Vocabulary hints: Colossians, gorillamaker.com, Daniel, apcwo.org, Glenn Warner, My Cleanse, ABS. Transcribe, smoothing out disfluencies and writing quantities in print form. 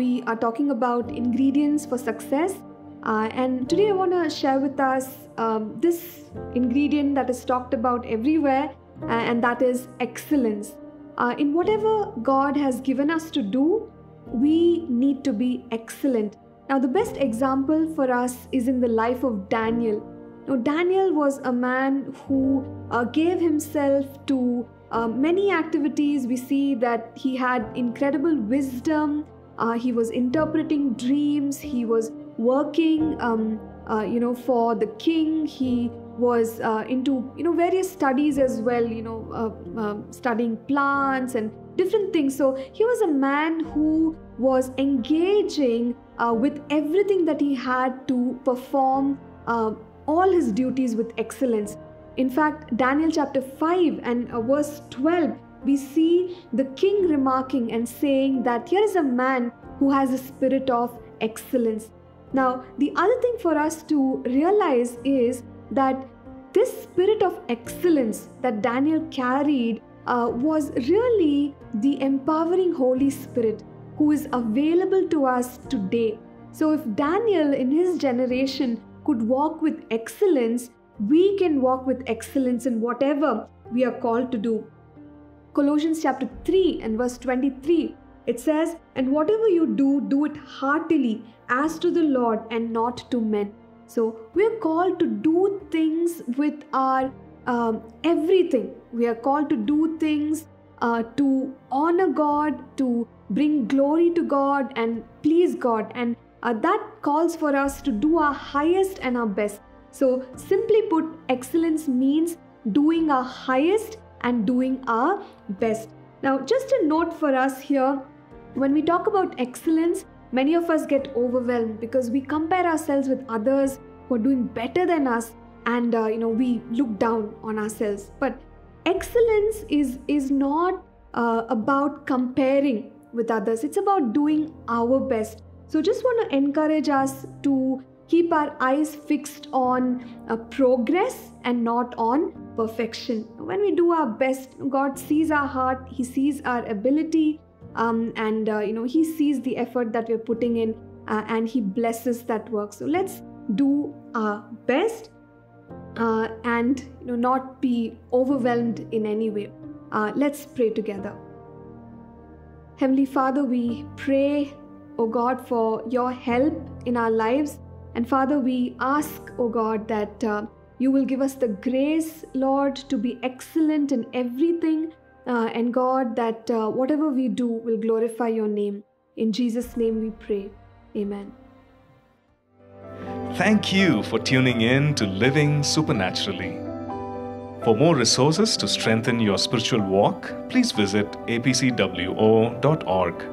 we are talking about ingredients for success. And today I want to share with us this ingredient that is talked about everywhere, and that is excellence. In whatever God has given us to do, we need to be excellent. Now, the best example for us is in the life of Daniel. Now, Daniel was a man who gave himself to many activities. We see that he had incredible wisdom. He was interpreting dreams. He was working, for the king. He was into, various studies as well, studying plants and different things. So he was a man who was engaging with everything that he had to perform all his duties with excellence. In fact, Daniel chapter 5 and verse 12, we see the king remarking and saying that here is a man who has a spirit of excellence. Now, the other thing for us to realize is that this spirit of excellence that Daniel carried was really the empowering Holy Spirit who is available to us today. So if Daniel in his generation could walk with excellence, we can walk with excellence in whatever we are called to do. Colossians chapter 3 and verse 23, it says, "And whatever you do, do it heartily as to the Lord and not to men." So we are called to do things with our everything. We are called to do things to honor God, to bring glory to God and please God. And that calls for us to do our highest and our best. So simply put, excellence means doing our highest and doing our best. Now, just a note for us here, when we talk about excellence, many of us get overwhelmed because we compare ourselves with others who are doing better than us, and we look down on ourselves. But excellence is not about comparing with others. It's about doing our best. So just want to encourage us to keep our eyes fixed on progress and not on perfection. When we do our best, God sees our heart, He sees our ability, He sees the effort that we're putting in, and He blesses that work. So let's do our best and not be overwhelmed in any way. Let's pray together. Heavenly Father, we pray, O God, for your help in our lives. And Father, we ask, O God, that you will give us the grace, Lord, to be excellent in everything. And God, that whatever we do will glorify your name. In Jesus' name we pray. Amen. Thank you for tuning in to Living Supernaturally. For more resources to strengthen your spiritual walk, please visit apcwo.org.